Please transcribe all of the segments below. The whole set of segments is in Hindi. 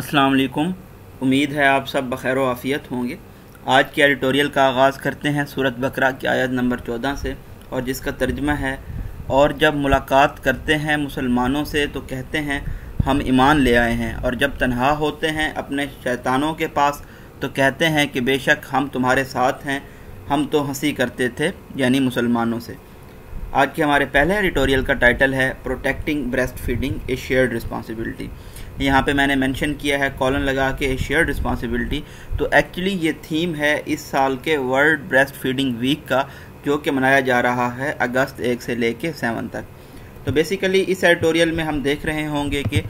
अस्सलाम वालेकुम। उम्मीद है आप सब बखैर व आफियत होंगे। आज के एडिटोरियल का आगाज़ करते हैं सूरत बकरा की आयत नंबर 14 से, और जिसका तर्जमा है, और जब मुलाकात करते हैं मुसलमानों से तो कहते हैं हम ईमान ले आए हैं, और जब तन्हा होते हैं अपने शैतानों के पास तो कहते हैं कि बेशक हम तुम्हारे साथ हैं, हम तो हंसी करते थे, यानी मुसलमानों से। आज के हमारे पहले एडिटोरियल का टाइटल है protecting breast feeding a shared responsibility. यहाँ पे मैंने मेंशन किया है कॉलन लगा के ए शेयर्ड रिस्पॉन्सिबिलिटी। तो एक्चुअली ये थीम है इस साल के वर्ल्ड ब्रेस्ट फीडिंग वीक का, जो कि मनाया जा रहा है अगस्त 1 से लेके 7 तक। तो बेसिकली इस एडिटोरियल में हम देख रहे होंगे कि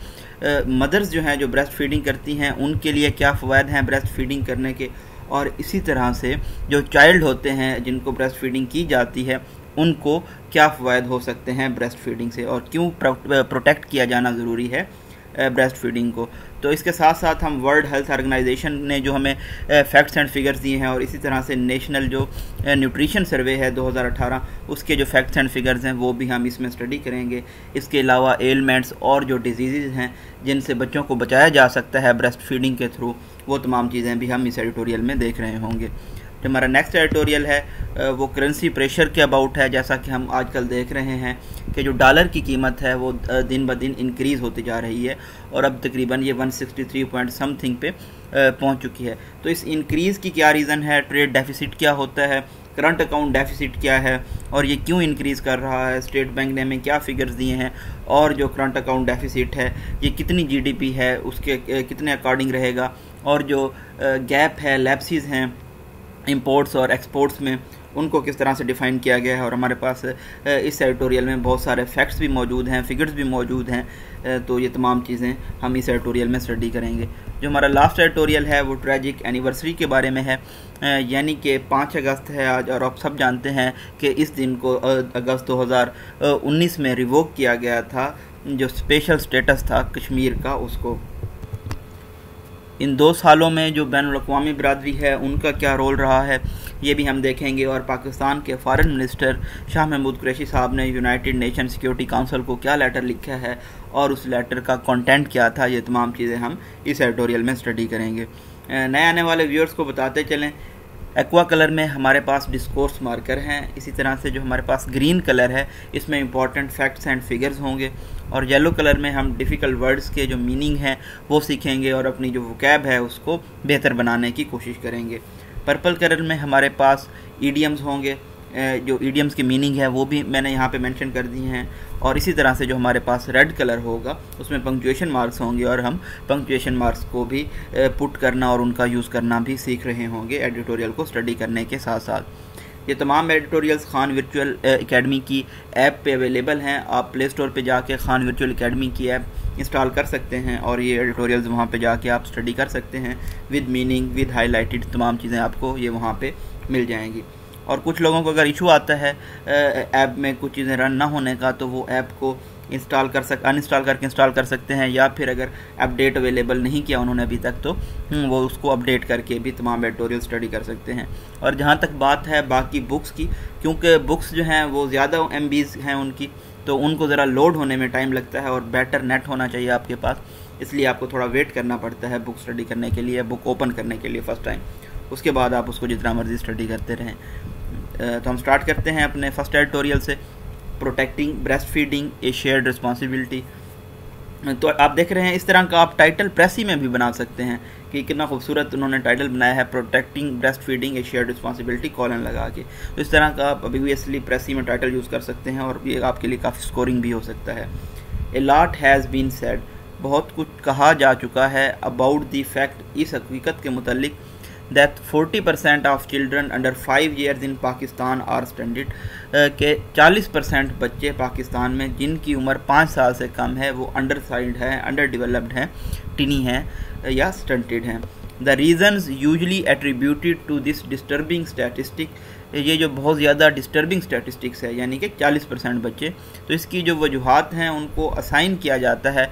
मदर्स जो हैं जो ब्रेस्ट फीडिंग करती हैं उनके लिए क्या फ़वाद हैं ब्रेस्ट फीडिंग करने के, और इसी तरह से जो चाइल्ड होते हैं जिनको ब्रेस्ट फीडिंग की जाती है उनको क्या फ़वाद हो सकते हैं ब्रेस्ट फीडिंग से, और क्यों प्रोटेक्ट किया जाना ज़रूरी है ब्रेस्ट फीडिंग को। तो इसके साथ साथ हम वर्ल्ड हेल्थ ऑर्गेनाइजेशन ने जो हमें फैक्ट्स एंड फिगर्स दिए हैं, और इसी तरह से नेशनल जो न्यूट्रिशन सर्वे है 2018 उसके जो फैक्ट्स एंड फिगर्स हैं वो भी हम इसमें स्टडी करेंगे। इसके अलावा एलमेंट्स और जो डिजीज़ हैं जिनसे बच्चों को बचाया जा सकता है ब्रेस्ट फीडिंग के थ्रू, वो तमाम चीज़ें भी हम इस एडिटोरियल में देख रहे होंगे। जो हमारा नेक्स्ट एडिटोरियल है वो करेंसी प्रेशर के अबाउट है। जैसा कि हम आजकल देख रहे हैं कि जो डॉलर की कीमत है वो दिन ब दिन इंक्रीज़ होती जा रही है, और अब तकरीबन ये 163 पॉइंट समथिंग पे पहुंच चुकी है। तो इस इंक्रीज़ की क्या रीज़न है, ट्रेड डेफिसिट क्या होता है, करंट अकाउंट डेफिसिट क्या है, और ये क्यों इंक्रीज़ कर रहा है, स्टेट बैंक ने हमें क्या फिगर्स दिए हैं, और जो करंट अकाउंट डेफिसिट है ये कितनी GDP है उसके कितने अकॉर्डिंग रहेगा, और जो गैप है लैप्सिस हैं इंपोर्ट्स और एक्सपोर्ट्स में उनको किस तरह से डिफ़ाइन किया गया है। और हमारे पास इस एडिटोरियल में बहुत सारे फैक्ट्स भी मौजूद हैं, फिगर्स भी मौजूद हैं। तो ये तमाम चीज़ें हम इस एडिटोरियल में स्टडी करेंगे। जो हमारा लास्ट एडिटोरियल है वो ट्रैजिक एनिवर्सरी के बारे में है, यानी कि 5 अगस्त है आज, और आप सब जानते हैं कि इस दिन को अगस्त 2019 में रिवोक किया गया था जो स्पेशल स्टेटस था कश्मीर का उसको। इन 2 सालों में जो बैनुल अक़वामी बरादरी है उनका क्या रोल रहा है ये भी हम देखेंगे, और पाकिस्तान के फ़ॉरेन मिनिस्टर शाह महमूद कुरैशी साहब ने यूनाइटेड नेशन सिक्योरिटी काउंसिल को क्या लेटर लिखा है और उस लेटर का कंटेंट क्या था, ये तमाम चीज़ें हम इस एडिटोरियल में स्टडी करेंगे। नए आने वाले व्यूअर्स को बताते चलें, एक्वा कलर में हमारे पास डिस्कोर्स मार्कर हैं, इसी तरह से जो हमारे पास ग्रीन कलर है इसमें इंपॉर्टेंट फैक्ट्स एंड फिगर्स होंगे, और येलो कलर में हम डिफ़िकल्ट वर्ड्स के जो मीनिंग हैं वो सीखेंगे और अपनी जो वोकैब है उसको बेहतर बनाने की कोशिश करेंगे। पर्पल कलर में हमारे पास ईडियम्स होंगे, जो ईडियम्स की मीनिंग है वो भी मैंने यहाँ पे मेंशन कर दी हैं, और इसी तरह से जो हमारे पास रेड कलर होगा उसमें पंक्चुएशन मार्क्स होंगे, और हम पंक्चुएशन मार्क्स को भी पुट करना और उनका यूज़ करना भी सीख रहे होंगे एडिटोरियल को स्टडी करने के साथ साथ। ये तमाम एडिटोरियल्स खान वर्चुअल एकेडमी की ऐप पे अवेलेबल हैं। आप प्ले स्टोर पर जाके खान वर्चुअल एकेडमी की ऐप इंस्टॉल कर सकते हैं, और ये एडिटोरियल्स वहाँ पर जाके आप स्टडी कर सकते हैं विद मीनिंग, विद हाईलाइटेड, तमाम चीज़ें आपको ये वहाँ पर मिल जाएंगी। और कुछ लोगों को अगर इशू आता है ऐप में कुछ चीज़ें रन ना होने का, तो वो ऐप को अनइंस्टॉल करके इंस्टॉल कर सकते हैं, या फिर अगर अपडेट अवेलेबल नहीं किया उन्होंने अभी तक तो वो उसको अपडेट करके भी तमाम एडिटोरियल स्टडी कर सकते हैं। और जहाँ तक बात है बाकी बुक्स की, क्योंकि बुक्स जो हैं वो ज़्यादा MBs हैं उनकी, तो उनको ज़रा लोड होने में टाइम लगता है, और बेटर नेट होना चाहिए आपके पास, इसलिए आपको थोड़ा वेट करना पड़ता है बुक स्टडी करने के लिए, बुक ओपन करने के लिए फ़र्स्ट टाइम। उसके बाद आप उसको जितना मर्जी स्टडी करते रहें। तो हम स्टार्ट करते हैं अपने फर्स्ट एडिटोरियल से, protecting breast feeding a shared responsibility. तो आप देख रहे हैं इस तरह का आप टाइटल प्रेसी में भी बना सकते हैं कि कितना खूबसूरत उन्होंने टाइटल बनाया है, protecting breast feeding a shared responsibility colon लगा के। तो इस तरह का आप ऑब्वियसली प्रेसी में टाइटल यूज़ कर सकते हैं, और ये आपके लिए काफ़ी स्कोरिंग भी हो सकता है। A lot has been said, बहुत कुछ कहा जा चुका है अबाउट दी फैक्ट, इस हकीकत के मुतल्लिक that 40% of children under 5 years in Pakistan are stunted, के 40% बच्चे पाकिस्तान में जिनकी उम्र 5 साल से कम है वो undersized हैं, अंडर डिवेलप्ड हैं, टिनी हैं या स्टंटेड हैं। The reasons usually attributed to this disturbing statistic, ये जो बहुत ज़्यादा डिस्टर्बिंग स्टैटिस्टिक्स है, यानी कि 40% बच्चे, तो इसकी जो वजूहत हैं उनको असाइन किया जाता है,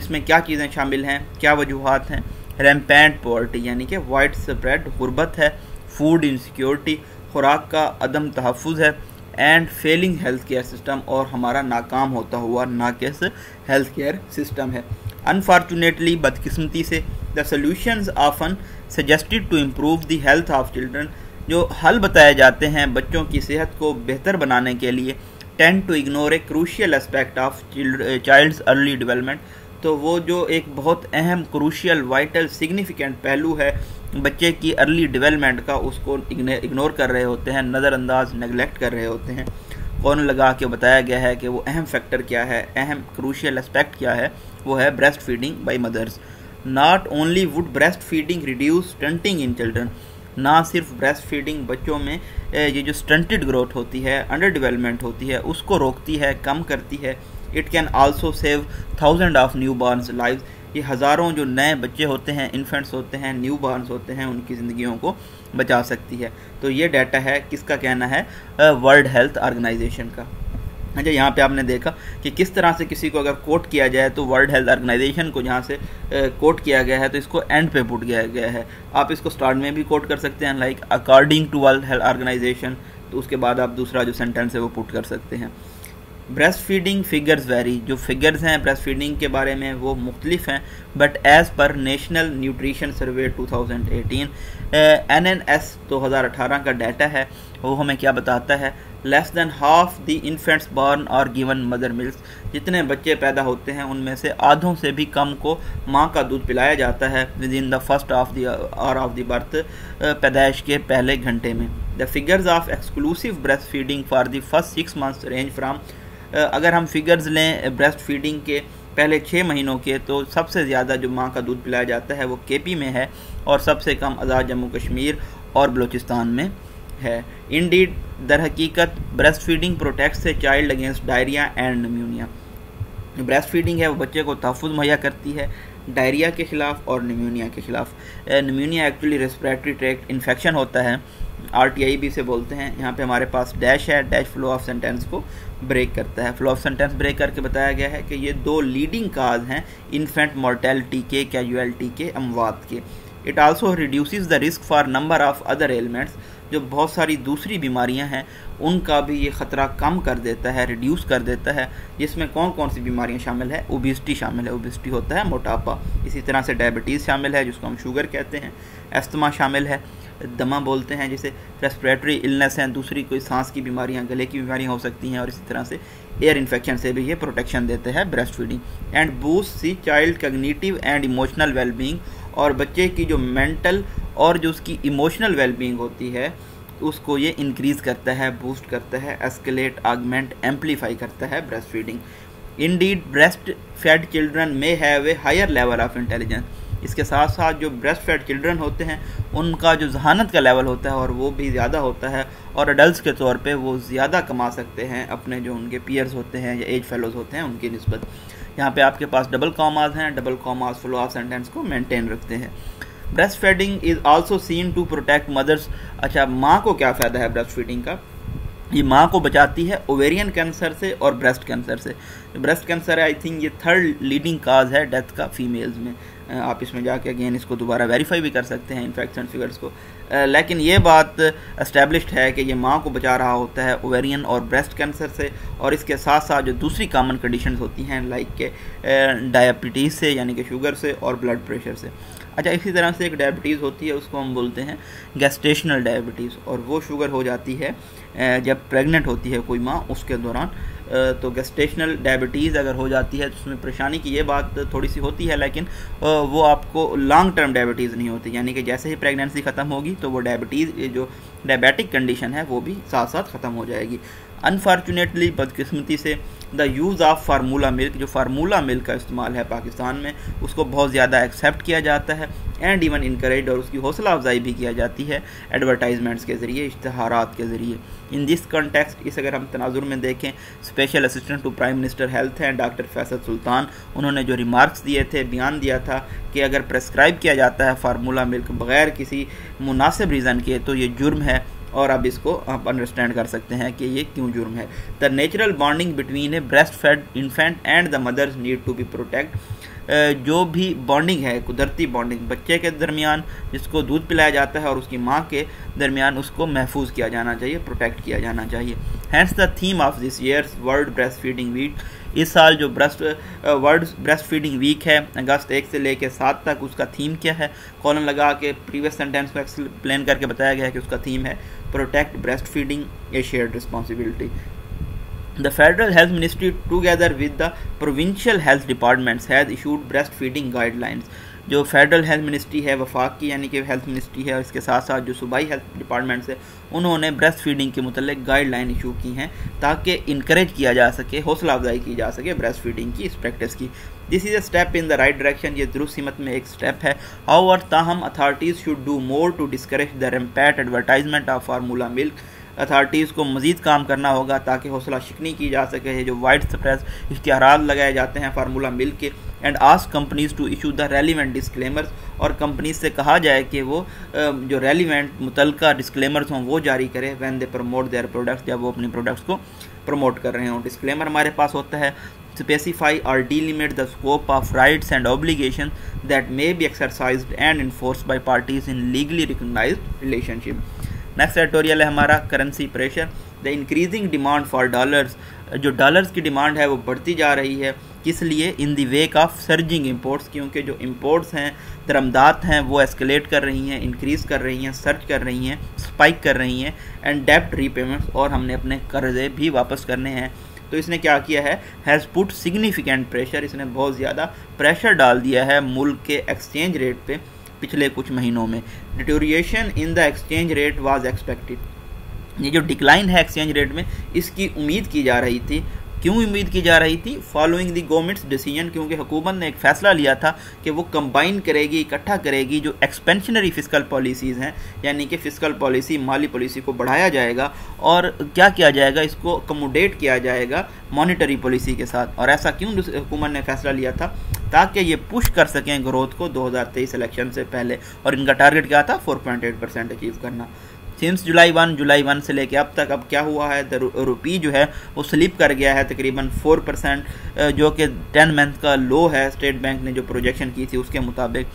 जिसमें क्या चीज़ें शामिल हैं, क्या वजूहत हैं। रैम्पेंट पॉवर्टी यानी कि वाइड स्प्रेड गुरबत है, फूड इनसिक्योरिटी, खुराक का अदम तहफ़ुज़ है, and failing health care system, और हमारा नाकाम होता हुआ नाकिस हेल्थ केयर सिस्टम है। Unfortunately, बदकिस्मती से the solutions often suggested to improve the health of children, जो हल बताए जाते हैं बच्चों की सेहत को बेहतर बनाने के लिए, tend to ignore a crucial aspect of child's early development. तो वो जो एक बहुत अहम क्रूशियल वाइटल सिग्निफिकेंट पहलू है बच्चे की अर्ली डेवलपमेंट का, उसको इग्नोर कर रहे होते हैं, नज़रअंदाज नेगलेक्ट कर रहे होते हैं। कौन लगा के बताया गया है कि वो अहम फैक्टर क्या है, अहम क्रूशियल एस्पेक्ट क्या है, वो है breast feeding by mothers. Not only would breast feeding reduce stunting in children, ना सिर्फ ब्रेस्ट फीडिंग बच्चों में ये जो स्टंटेड ग्रोथ होती है, अंडर डेवलपमेंट होती है, उसको रोकती है, कम करती है। It can also save thousand of new बॉर्नस lives. ये हज़ारों जो नए बच्चे होते हैं, इन्फेंट्स होते हैं, न्यू बॉर्नस होते हैं, उनकी ज़िंदगियों को बचा सकती है। तो ये डाटा है, किसका कहना है, वर्ल्ड हेल्थ ऑर्गेनाइजेशन का। अच्छा, यहाँ पे आपने देखा कि किस तरह से किसी को अगर कोट किया जाए तो वर्ल्ड हेल्थ ऑर्गेनाइजेशन को जहाँ से कोट किया गया है तो इसको एंड पे पुट किया गया है। आप इसको स्टार्ट में भी कोट कर सकते हैं, like according to world health organization, तो उसके बाद आप दूसरा जो सेंटेंस है वो पुट कर सकते हैं। ब्रेस्ट फीडिंग फिगर्स वेरी, जो फिगर्स हैं ब्रेस्ट फीडिंग के बारे में वो मुख्तलिफ हैं, but as per national nutrition survey 2018 NNS 2018 का डाटा है, वो हमें क्या बताता है, less than half the infants born are given mother milk. जितने बच्चे पैदा होते हैं उनमें से आधों से भी कम को माँ का दूध पिलाया जाता है within the first of the hour of the birth, पैदाइश के पहले घंटे में। The figures of exclusive breast feeding for the first 6 months range from, अगर हम फिगर्स लें ब्रेस्ट फीडिंग के पहले 6 महीनों के, तो सबसे ज़्यादा जो माँ का दूध पिलाया जाता है वो केपी में है और सबसे कम आज़ाद जम्मू कश्मीर और बलूचिस्तान में है। इंडीड, दर हकीकत, breast feeding protects a child against diarrhoea and pneumonia. जो ब्रेस्ट फीडिंग है वो बच्चे को तहफ़ुज़ मुहैया करती है डायरिया के ख़िलाफ़ और निमोनिया के ख़िलाफ़। Pneumonia actually respiratory tract infection होता है, RTI भी से बोलते हैं। यहाँ पे हमारे पास डैश है, डैश फ्लो ऑफ सेंटेंस को ब्रेक करता है। फ्लो ऑफ सेंटेंस ब्रेक करके बताया गया है कि ये दो लीडिंग काज हैं इन्फेंट मॉर्टेलिटी के, कैजुअलिटी के, अमवात के। It also reduces the risk for number of other elements, जो बहुत सारी दूसरी बीमारियां हैं उनका भी ये ख़तरा कम कर देता है, रिड्यूस कर देता है। जिसमें कौन कौन सी बीमारियां शामिल है, ओबेसिटी शामिल है, ओबेसिटी होता है मोटापा, इसी तरह से डायबिटीज़ शामिल है जिसको हम शुगर कहते हैं, अस्थमा शामिल है, दमा बोलते हैं जैसे, रेस्पिरेटरी इलनेस हैं, दूसरी कोई सांस की बीमारियां, गले की बीमारियां हो सकती हैं, और इसी तरह से एयर इन्फेक्शन से भी ये प्रोटेक्शन देते हैं breast feeding. And boost C child cognitive and emotional wellbeing, और बच्चे की जो मेंटल और जो उसकी इमोशनल वेलबींग होती है उसको ये इंक्रीज़ करता है, बूस्ट करता है, एस्केलेट, आगमेंट, एम्पलीफाई करता है breast feeding. Indeed, breast fed children may have a higher level of intelligence. इसके साथ साथ जो ब्रेस्ट फेड चिल्ड्रन होते हैं उनका जो जहानत का लेवल होता है और वो भी ज़्यादा होता है, और अडल्ट के तौर पे वो ज़्यादा कमा सकते हैं अपने जो उनके पीयर्स होते हैं या एज फेलोज़ होते हैं उनकी निस्बत। यहाँ पे आपके पास डबल कॉमास हैं, double commas flow of sentence को मेंटेन रखते हैं। Breast feeding is also seen to protect mothers. अच्छा, माँ को क्या फ़ायदा है ब्रेस्ट फीडिंग का, ये माँ को बचाती है ओवेरियन कैंसर से और ब्रेस्ट कैंसर से। ब्रेस्ट कैंसर आई थिंक ये थर्ड लीडिंग काज है डेथ का फीमेल्स में। आप इसमें जाके अगेन इसको दोबारा वेरीफाई भी कर सकते हैं इन्फेक्शन फिगर्स को, लेकिन ये बात एस्टेब्लिश्ड है कि ये माँ को बचा रहा होता है ओवेरियन और ब्रेस्ट कैंसर से, और इसके साथ साथ जो दूसरी कॉमन कंडीशंस होती हैं लाइक के डायबिटीज़ से यानी कि शुगर से और ब्लड प्रेशर से। अच्छा, इसी तरह से एक डायबिटीज़ होती है उसको हम बोलते हैं गैस्टेशनल डायबिटीज़, और वो शुगर हो जाती है जब प्रेग्नेंट होती है कोई माँ उसके दौरान। तो गैस्टेशनल डायबिटीज़ अगर हो जाती है तो उसमें परेशानी की ये बात थोड़ी सी होती है, लेकिन वो आपको लॉन्ग टर्म डायबिटीज़ नहीं होती, यानी कि जैसे ही प्रेगनेंसी ख़त्म होगी तो वो डायबिटीज़ जो डायबिटिक कंडीशन है वो भी साथ साथ ख़त्म हो जाएगी। अनफॉर्चुनेटली, बदकिस्मती से the use of formula milk, जो फार्मूला मिल्क का इस्तेमाल है पाकिस्तान में उसको बहुत ज़्यादा एक्सेप्ट किया जाता है एंड इवन इनकरेज, और उसकी हौसला अफजाई भी किया जाती है एडवर्टाइजमेंट्स के ज़रिए, इश्तहारात के ज़रिए। इन दिस कॉन्टेक्स्ट, इस अगर हम तनाजुर में देखें, special assistant to prime minister health हैं डॉक्टर फैसल सुल्तान, उन्होंने जो रिमार्क्स दिए थे, बयान दिया था कि अगर प्रेस्क्राइब किया जाता है फार्मूला मिल्क बग़ैर किसी मुनासिब रीज़न के तो ये जुर्म है, और अब इसको आप अंडरस्टैंड कर सकते हैं कि ये क्यों जुर्म है। The natural bonding between a breast fed infant and the mothers need to be protect. जो भी बॉन्डिंग है, कुदरती बॉन्डिंग बच्चे के दरमियान जिसको दूध पिलाया जाता है और उसकी माँ के दरमियान, उसको महफूज किया जाना चाहिए, प्रोटेक्ट किया जाना चाहिए। Hence the theme of this year's world breast feeding week. इस साल जो वर्ल्ड ब्रेस्ट फीडिंग वीक है अगस्त 1 से लेकर 7 तक, उसका थीम क्या है? कॉलम लगा के प्रीवियस सेंटेंस को एक्सप्लेन करके बताया गया है कि उसका थीम है protect breast feeding a shared responsibility. The Federal Health Ministry together with the Provincial Health Departments has issued breastfeeding guidelines। जो फेडरल हेल्थ मिनिस्ट्री है वफाक की यानी कि हेल्थ मिनिस्ट्री है और इसके साथ साथ जो सूबाई हेल्थ डिपार्टमेंट्स है उन्होंने ब्रेस्ट फीडिंग के मतलब गाइडलाइन इशू की हैं ताकि इनक्रेज किया जा सके, हौसला अफजाई की जा सके ब्रेस्ट फीडिंग की इस प्रैक्टिस की। This is a step in the right direction, ये दुरुस्त हिम्मत में एक स्टेप है। हाउएवर ताहम authorities should do more to discourage the rampant advertisement of formula milk. Authorities को मज़ीद काम करना होगा ताकि हौसला शिकनी की जा सके, जो वाइड स्प्रेस इश्तिहारात लगाए जाते हैं फार्मूला मिल्क के। And ask companies to issue the relevant disclaimers, और कंपनीज से कहा जाए कि वो जो रेलिवेंट मुतलका डिस्क्लेमर्स हों वो जारी करें when they promote their products, जब वो अपने प्रोडक्ट्स को प्रमोट कर रहे हों। डिस्क्लेमर हमारे पास होता है स्पेसिफाई और delimit the scope of rights and obligation that may be exercised and enforced by parties in legally recognised relationship. Next editorial है हमारा currency pressure. The increasing demand for dollars, जो डॉलर्स की डिमांड है वो बढ़ती जा रही है, किस लिए? In the wake of surging imports, क्योंकि जो इंपोर्ट्स हैं दरमदात हैं वो एस्केलेट कर रही हैं, इंक्रीज़ कर रही हैं, सर्ज कर रही हैं, स्पाइक कर रही हैं। एंड डेप्ट रीपेमेंट्स, और हमने अपने कर्जे भी वापस करने हैं। तो इसने क्या किया है? हैज़ पुट सिग्निफिकेंट प्रेशर, इसने बहुत ज़्यादा प्रेशर डाल दिया है मुल्क के एक्सचेंज रेट पर पिछले कुछ महीनों में। Deterioration in the exchange rate was expected, ये जो डिक्लाइन है एक्सचेंज रेट में इसकी उम्मीद की जा रही थी। क्यों उम्मीद की जा रही थी? फॉलोइंग द गवर्नमेंट्स डिसीजन, क्योंकि हुकूमत ने एक फ़ैसला लिया था कि वो कंबाइन करेगी, इकट्ठा करेगी जो एक्सपेंशनरी फिस्कल पॉलिसीज़ हैं, यानी कि फिस्कल पॉलिसी, माली पॉलिसी को बढ़ाया जाएगा और क्या किया जाएगा, इसको अकोमोडेट किया जाएगा मॉनिटरी पॉलिसी के साथ। और ऐसा क्यों हुकूमत ने फैसला लिया था? ताकि ये पुश कर सकें ग्रोथ को 2023 इलेक्शन से पहले, और इनका टारगेट क्या था? 4.8% अचीव करना। सिंस जुलाई 1 से लेकर अब तक, अब क्या हुआ है? द रुपी जो है वो स्लिप कर गया है तकरीबन 4%, जो कि 10 मंथ का लो है। स्टेट बैंक ने जो प्रोजेक्शन की थी उसके मुताबिक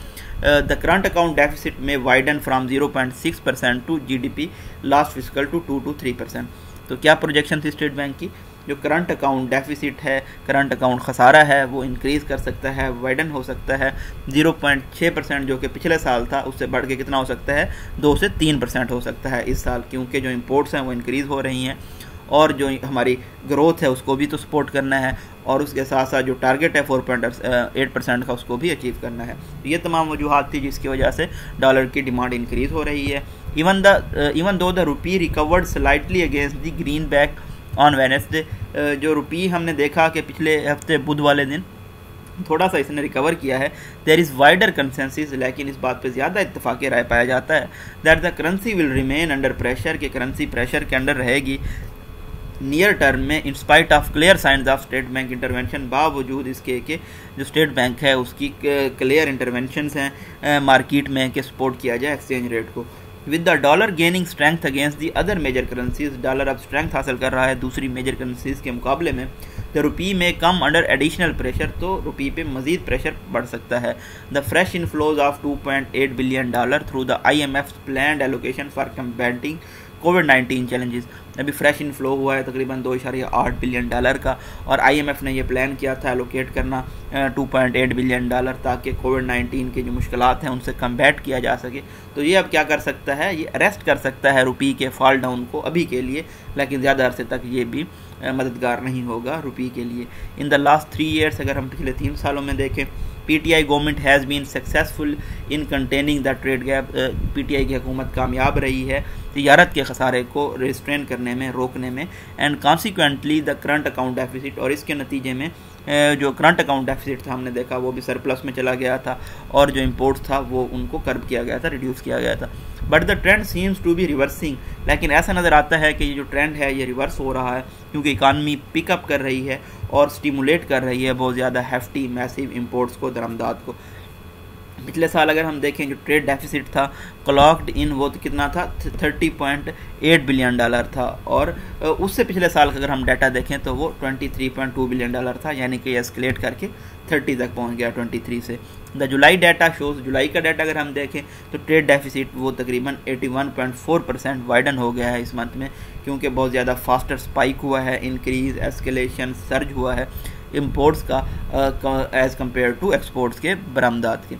द करंट अकाउंट डेफिसिट में widen from 0.6% to GDP last fiscal to 2 to 3%। तो क्या प्रोजेक्शन थी स्टेट बैंक की? जो करंट अकाउंट डेफिसिट है, करंट अकाउंट खसारा है, वो इंक्रीज़ कर सकता है, वाइडन हो सकता है 0.6% जो कि पिछले साल था, उससे बढ़ के कितना हो सकता है? 2 से 3% हो सकता है इस साल, क्योंकि जो इंपोर्ट्स हैं वो इंक्रीज़ हो रही हैं और जो हमारी ग्रोथ है उसको भी तो सपोर्ट करना है, और उसके साथ साथ जो टारगेट है 4.8% का उसको भी अचीव करना है। तो ये तमाम वजूहत थी जिसकी वजह से डॉलर की डिमांड इंक्रीज़ हो रही है। Even though the rupee recovered slightly against the greenback on Wednesday, जो रुपी हमने देखा कि पिछले हफ्ते बुध वाले दिन थोड़ा सा इसने रिकवर किया है। देयर इज़ वाइडर कंसेंसिस, लेकिन इस बात पे ज़्यादा इत्तफाक़ी राय पाया जाता है that the currency will remain under pressure, कि करेंसी प्रेशर के अंडर रहेगी नियर टर्म में in spite of clear signs of state bank intervention. बावजूद इसके कि जो स्टेट बैंक है उसकी क्लियर इंटरवेंशनस हैं मार्केट में कि सपोर्ट किया जाए एक्सचेंज रेट को। With the dollar gaining strength against the other major currencies, dollar अब स्ट्रेंथ हासिल कर रहा है दूसरी मेजर करेंसीज के मुकाबले में। The rupee may come under additional pressure, तो रुपी पे मजीद प्रेशर बढ़ सकता है। The fresh inflows of $2.8 billion through the IMF's planned allocation for combating COVID-19 challenges. अभी फ्रेश इनफ्लो हुआ है तकरीबन $2.8 बिलियन का, और IMF ने ये प्लान किया था एलोकेट करना $2.8 बिलियन ताकि कोविड-19 की जो मुश्किलात हैं उनसे कम्बैट किया जा सके। तो ये अब क्या कर सकता है? ये अरेस्ट कर सकता है रुपी के फॉल डाउन को अभी के लिए, लेकिन ज़्यादा अरसे तक ये भी मददगार नहीं होगा रुपी के लिए। इन द लास्ट 3 ईयर्स, अगर हम पिछले 3 सालों में देखें, PTI government has been successful in containing the trade gap. PTI की हुकूमत कामयाब रही है तिजारत के खसारे को रिस्ट्रेन करने में, रोकने में। And consequently the current account deficit, और इसके नतीजे में जो करंट अकाउंट डेफिसिट था हमने देखा वो भी सरप्लस में चला गया था, और जो इम्पोर्ट था वो उनको कर्ब किया गया था, रिड्यूस किया गया था। But the trend seems to be reversing, लेकिन ऐसा नज़र आता है कि ये जो ट्रेंड है ये रिवर्स हो रहा है, क्योंकि इकानमी पिकअप कर रही है और स्टिमुलेट कर रही है बहुत ज़्यादा हैफ्टी मैसिव इम्पोर्ट्स को, दरमदात को। पिछले साल अगर हम देखें जो ट्रेड डेफिसिट था क्लॉक्ड इन वो तो कितना था 30.8 बिलियन डॉलर था, और उससे पिछले साल का अगर हम डाटा देखें तो वो 23.2 बिलियन डॉलर था, यानी कि एस्केलेट करके 30 तक पहुंच गया 23 से। द जुलाई डाटा शोज, जुलाई का डाटा अगर हम देखें तो ट्रेड डेफिसिट वो तकरीबन 81.4% वाइडन हो गया है इस मंथ में, क्योंकि बहुत ज़्यादा फास्टर स्पाइक हुआ है, इंक्रीज एस्केलेशन सर्ज हुआ है इम्पोर्ट्स का एज़ कम्पेयर टू एक्सपोर्ट्स के बरामदात के।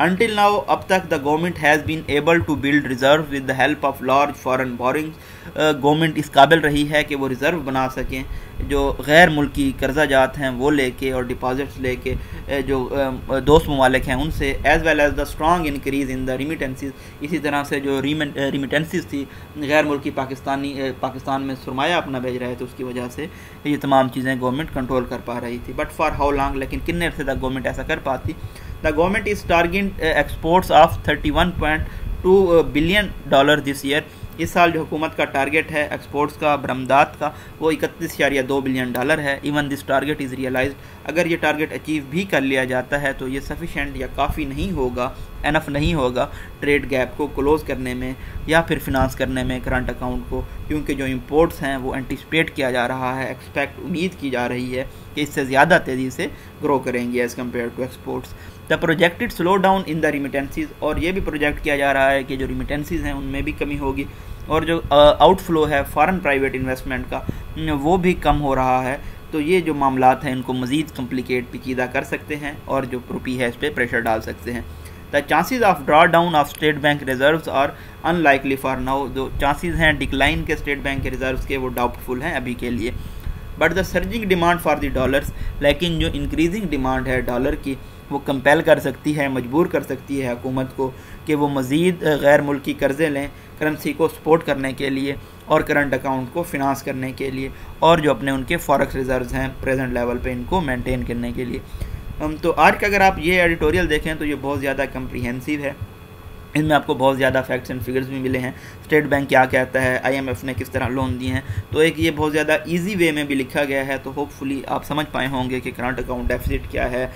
Until now, अब तक the government has been able to build reserve with the help of large foreign borrowings. Government इस काबिल रही है कि वो रिज़र्व बना सकें जो गैर मुल्की कर्जा जात हैं वो लेके और डिपॉजिट्स लेके जो दोस्त ममालिक हैं उनसे, as well as the strong increase in the remittances. इसी तरह से जो रिमिटेंसीज थी, गैर मुल्की पाकिस्तान में सरमाया अपना भेज रहे थे, उसकी वजह से ये तमाम चीज़ें गवर्नमेंट कंट्रोल कर पा रही थी। बट फॉर हाउ लॉन्ग, लेकिन कितने अरसे तक गवर्नमेंट ऐसा कर पाती। The government is targeting exports of 31.2 billion dollars this year। इस साल जो हुकूमत का टारगेट है एक्सपोर्ट्स का बरामदात का वो 31.2 बिलियन डॉलर है। Even this target is realised, अगर ये टारगेट अचीव भी कर लिया जाता है तो ये सफिशेंट या काफ़ी नहीं होगा, एनफ नहीं होगा ट्रेड गैप को क्लोज़ करने में या फिर फिनांस करने में करंट अकाउंट को, क्योंकि जो इम्पोर्ट्स हैं वो एंटिसिपेट किया जा रहा है, एक्सपेक्ट उम्मीद की जा रही है कि इससे ज़्यादा तेज़ी से ग्रो करेंगी as compare to exports. The projected slow down in the remittances, और ये भी प्रोजेक्ट किया जा रहा है कि जो रिमिटेंसीज हैं उनमें भी कमी होगी, और जो आउटफ्लो है फॉरेन प्राइवेट इन्वेस्टमेंट का वो भी कम हो रहा है। तो ये जो मामलात हैं इनको मज़ीद कम्प्लिकेट पेचीदा कर सकते हैं और जो रुपी है इस पर प्रेशर डाल सकते हैं। The chances of draw down of state bank reserves are unlikely for now, जो चांसेस हैं डिक्लाइन के स्टेट बैंक के रिजर्व्स के वो डाउटफुल हैं अभी के लिए। But the surging demand for the dollars, लेकिन जो इंक्रीजिंग डिमांड है डॉलर की वो कंपेल कर सकती है, मजबूर कर सकती है हुकूमत को कि वो मज़ीद गैर मुल्की कर्ज़े लें करेंसी को सपोर्ट करने के लिए और करंट अकाउंट को फिनांस करने के लिए, और जो अपने उनके फॉरेक्स रिजर्व्स हैं प्रेजेंट लेवल पे इनको मेंटेन करने के लिए। तो आज का अगर आप ये एडिटोरियल देखें तो ये बहुत ज़्यादा कम्प्रिहेंसिव है, इनमें आपको बहुत ज़्यादा फैक्ट्स एंड फिगर्स भी मिले हैं, स्टेट बैंक क्या कहता है, आईएमएफ ने किस तरह लोन दिए हैं, तो एक ये बहुत ज़्यादा इजी वे में भी लिखा गया है। तो होपफुली आप समझ पाए होंगे कि करंट अकाउंट डेफिसिट क्या है,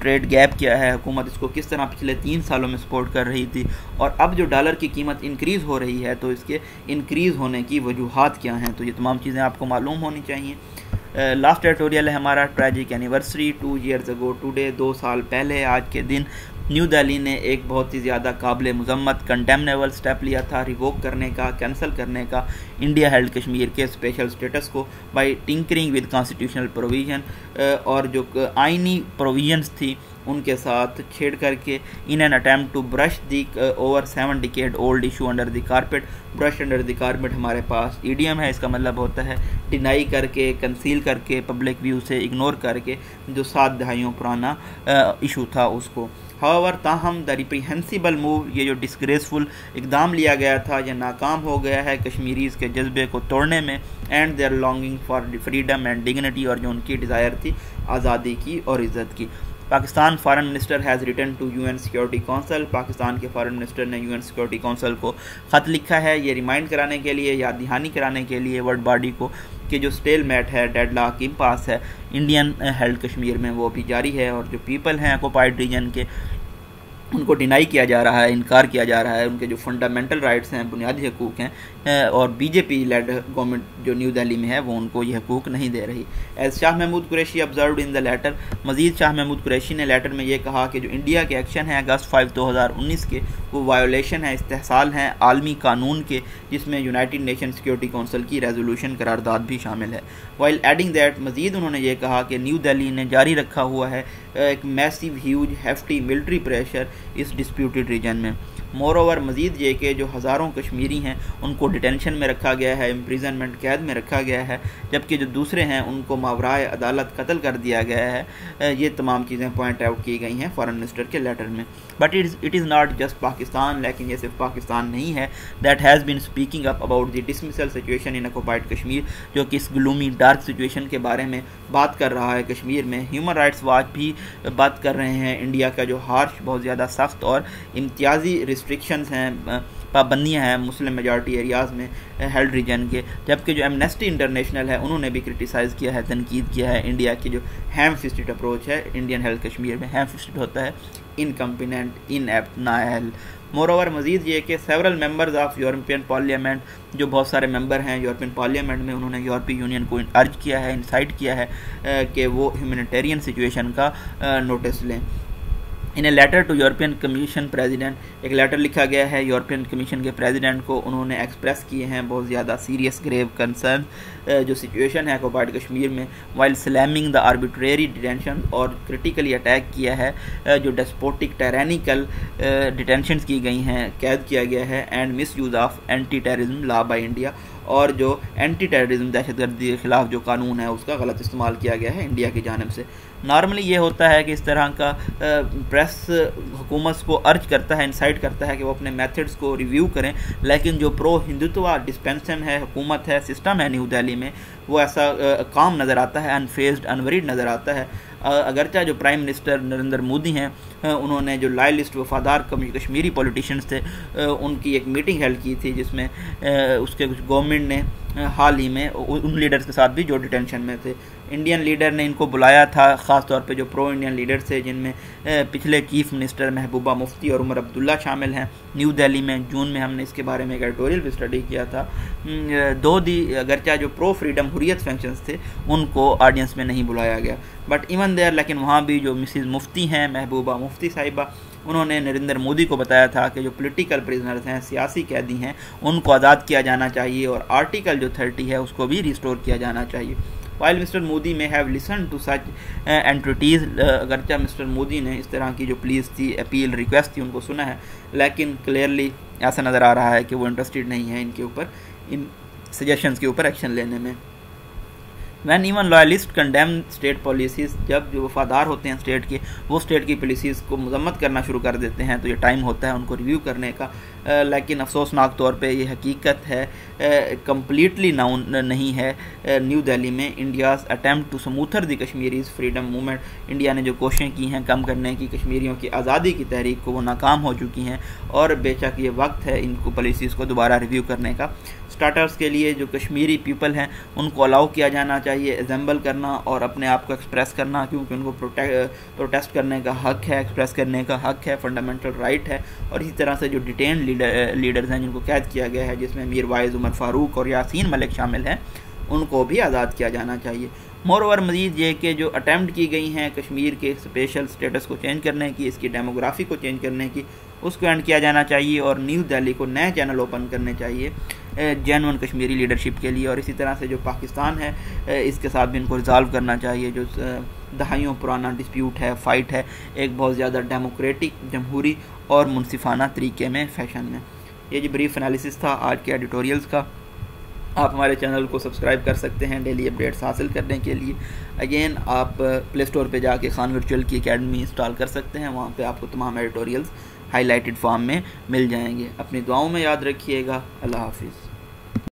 ट्रेड गैप क्या है, हुकूमत इसको किस तरह पिछले 3 सालों में सपोर्ट कर रही थी, और अब जो डॉलर की कीमत इंक्रीज़ हो रही है तो इसके इंक्रीज़ होने की वजूहत क्या हैं। तो ये तमाम चीज़ें आपको मालूम होनी चाहिए। लास्ट एडिटोरियल है हमारा tragic anniversary, 2 years ago today, 2 साल पहले आज के दिन न्यू दिल्ली ने एक बहुत ही ज़्यादा काबिल मजम्मत कंडेमनेबल स्टेप लिया था, रिवोक करने का, कैंसिल करने का इंडिया हेल्ड कश्मीर के स्पेशल स्टेटस को by tinkering with constitutional provision, और जो आइनी प्रोविजंस थी उनके साथ छेड़ करके in an attempt to brush the over 7 decade old issue under the carpet. Brush under the carpet हमारे पास ईडीएम है, इसका मतलब होता है डिनाई करके, कंसील करके, पब्लिक व्यू से इग्नोर करके जो 7 दहाइयों पुराना इशू था उसको। हाउएवर ताहम द रिप्रिहेंसिबल मूव, ये जो डिस्ग्रेसफुल इकदाम लिया गया था यह नाकाम हो गया है कश्मीरीज़ के जज्बे को तोड़ने में and their longing for freedom and dignity, और जो उनकी डिज़ायर थी आज़ादी की और इज़्ज़त की। Pakistan foreign minister has written to UN security council, Pakistan के फॉरेन मिनिस्टर ने यूएन सिक्योरिटी काउंसिल को ख़त लिखा है ये रिमाइंड कराने के लिए, याद दहानी कराने के लिए वर्ल्ड बॉडी को कि जो स्टेलमेट है, डेडलॉक, इम्पास है इंडियन हेल्ड कश्मीर में वो भी जारी है, और जो पीपल हैं ऑक्युपाइड रीजन के उनको डिनाई किया जा रहा है, इनकार किया जा रहा है, उनके जो फंडामेंटल राइट्स हैं, बुनियादी हकूक़ हैं, और बीजेपी लेड गवर्नमेंट जो न्यू दिल्ली में है वो उनको ये हकूक़ नहीं दे रही। As Shah Mahmood Qureshi observed in the letter, मज़ीद शाह महमूद कुरैशी ने लेटर में ये कहा कि जो इंडिया के एक्शन हैं अगस्त 5, 2019 के वो वायोलेशन है, इस्तेहसाल हैं आलमी कानून के, जिसमें यूनाइटेड नेशन सिक्योरिटी काउंसिल की रेजोल्यूशन करारदाद भी शामिल है। वाइल एडिंग दैट, मज़ीद उन्होंने ये कहा कि न्यू दिल्ली ने जारी रखा हुआ है एक massive huge hefty military pressure इस डिस्प्यूटेड रीजन में। मोरओवर मज़ीद ये कि जो हज़ारों कश्मीरी हैं उनको डिटेंशन में रखा गया है, इम्प्रिजनमेंट कैद में रखा गया है, जबकि जो दूसरे हैं उनको मावराए अदालत कत्ल कर दिया गया है। ये तमाम चीज़ें पॉइंट आउट की गई हैं फॉरेन मिनिस्टर के लेटर में। But it is not just Pakistan, लेकिन ये सिर्फ पाकिस्तान नहीं है that has been speaking up about the dismissal situation in occupied Kashmir, जो कि इस ग्लूमी डार्क सिचुएशन के बारे में बात कर रहा है कश्मीर में। ह्यूमन राइट्स वॉच भी बात कर रहे हैं इंडिया का जो हार्श, बहुत ज़्यादा सख्त और इम्तियाजी रिस्ट्रिक्शंस हैं, पाबंदियाँ हैं मुस्लिम मेजॉरिटी एरियाज़ में हेल्थ रीजन के। जबकि जो एमनेस्टी इंटरनेशनल है उन्होंने भी क्रिटिसाइज़ किया है, तनकीद किया है इंडिया की जो हैम फिस्टेड अप्रोच है। इंडियन हेल्थ कश्मीर में हैम फिस्टेड होता है, इनकम्पिनेंट, इनएप्ट, नाअहल। मोरओवर मजीद ये कि several members of European parliament, जो बहुत सारे मेंबर हैं यूरोपियन पार्लियामेंट में, उन्होंने यूरोपीय यूनियन को अर्ज किया है, इंसाइट किया है कि वो ह्यूमैनिटेरियन सिचुएशन का नोटिस लें। In a letter to European commission president, एक लेटर लिखा गया है यूरोपियन कमीशन के प्रेसिडेंट को। उन्होंने एक्सप्रेस किए हैं बहुत ज़्यादा सीरियस ग्रेव कंसर्न जो सिचुएशन है ऑक्युपाइड कश्मीर में, while slamming the arbitrary detention, और क्रिटिकली अटैक किया है जो डेस्पोटिक टेरानिकल डिटेंशनस की गई हैं, कैद किया गया है, and misuse of anti terrorism law by India, और जो एंटी टेररिज्म दहशतगर्दी के ख़िलाफ़ जो कानून है उसका गलत इस्तेमाल किया गया है इंडिया की जानिब से। नॉर्मली ये होता है कि इस तरह का प्रेस हुकूमत को अर्ज करता है, इंसाइट करता है कि वो अपने मेथड्स को रिव्यू करें, लेकिन जो प्रो हिंदुत्व डिस्पेंसन है, हुकूमत है, सिस्टम है न्यू दिल्ली में, वो ऐसा काम नज़र आता है, अनफेस्ड, अनवरीड नज़र आता है। अगरचा जो प्राइम मिनिस्टर नरेंद्र मोदी हैं उन्होंने जो लाइलिस्ट वफादार कश्मीरी पॉलिटिशियंस थे उनकी एक मीटिंग हेल्ड की थी जिसमें उसके कुछ गवर्नमेंट ने हाल ही में उन लीडर्स के साथ भी जो डिटेंशन में थे, इंडियन लीडर ने इनको बुलाया था, ख़ास तौर पे जो प्रो इंडियन लीडर्स थे जिनमें पिछले चीफ मिनिस्टर महबूबा मुफ्ती और उमर अब्दुल्ला शामिल हैं। न्यू दिल्ली में जून में हमने इसके बारे में एक एडिटोरियल भी स्टडी किया था। दो दी अगरचा जो प्रो फ्रीडम हुर्रियत फंक्शंस थे उनको ऑडियंस में नहीं बुलाया गया, बट इवन देयर, लेकिन वहाँ भी जो मिसिज़ मुफ्ती हैं, महबूबा मुफ्ती साहिबा, उन्होंने नरेंद्र मोदी को बताया था कि जो पॉलिटिकल प्रिजनर्स हैं, सियासी कैदी हैं, उनको आज़ाद किया जाना चाहिए और आर्टिकल जो 30 है उसको भी रिस्टोर किया जाना चाहिए। While mister Modi may have listen to such entreaties, अगरचा मिस्टर मोदी ने इस तरह की जो प्लीज़ थी, अपील, रिक्वेस्ट थी, उनको सुना है, लेकिन क्लियरली ऐसा नज़र आ रहा है कि वो इंटरेस्टेड नहीं है इनके ऊपर, इन सजेशंस के ऊपर एक्शन लेने में। When even loyalist condemn state policies, जब जो वफादार होते हैं स्टेट के, वो स्टेट की पॉलिसीज़ को मजम्मत करना शुरू कर देते हैं तो ये टाइम होता है उनको रिव्यू करने का। लेकिन अफसोसनाक तौर पे ये हकीकत है, कम्प्लीटली नाउन नहीं है न्यू दिल्ली में। India's attempt to smother the Kashmiris freedom movement, India ने जो कोशिशें की हैं कम करने की कश्मीरियों की आज़ादी की तहरीक को, वो नाकाम हो चुकी हैं और बेशक ये वक्त है इनको पॉलिसीज़ को दोबारा रिव्यू करने का। स्टार्टर्स के लिए जो कश्मीरी पीपल हैं उनको अलाउ किया जाना चाहिए एग्जाम्बल करना और अपने आप को एक्सप्रेस करना, क्योंकि उनको प्रोटेस्ट करने का हक है, एक्सप्रेस करने का हक है, फंडामेंटल राइट है। और इसी तरह से जो डिटेन लीडर्स हैं जिनको कैद किया गया है, जिसमें मीर वाइज, उमर फारूक और यासीन मलिक शामिल हैं, उनको भी आज़ाद किया जाना चाहिए। मोरओवर मजीद ये कि जो अटैम्प्ट की गई हैं कश्मीर के स्पेशल स्टेटस को चेंज करने की, इसकी डेमोग्राफी को चेंज करने की, उसको एंड किया जाना चाहिए और न्यू दिल्ली को नए चैनल ओपन करने चाहिए जेन्युइन कश्मीरी लीडरशिप के लिए। और इसी तरह से जो पाकिस्तान है इसके साथ भी इनको रिजॉल्व करना चाहिए, जो दहाइयों पुराना डिस्प्यूट है, फ़ाइट है, एक बहुत ज़्यादा डेमोक्रेटिक, जमहूरी और मुनसिफाना तरीके में, फैशन में। ये जो ब्रीफ एनालिसिस था आज के एडिटोरियल्स का। आप हमारे चैनल को सब्सक्राइब कर सकते हैं डेली अपडेट्स हासिल करने के लिए। अगेन, आप प्ले स्टोर पर जाके खान वर्चुअल की अकेडमी इंस्टॉल कर सकते हैं, वहाँ पर आपको तमाम एडिटोरियल्स हाईलाइटेड फॉर्म में मिल जाएंगे। अपनी दुआओं में याद रखिएगा। अल्लाह हाफिज़।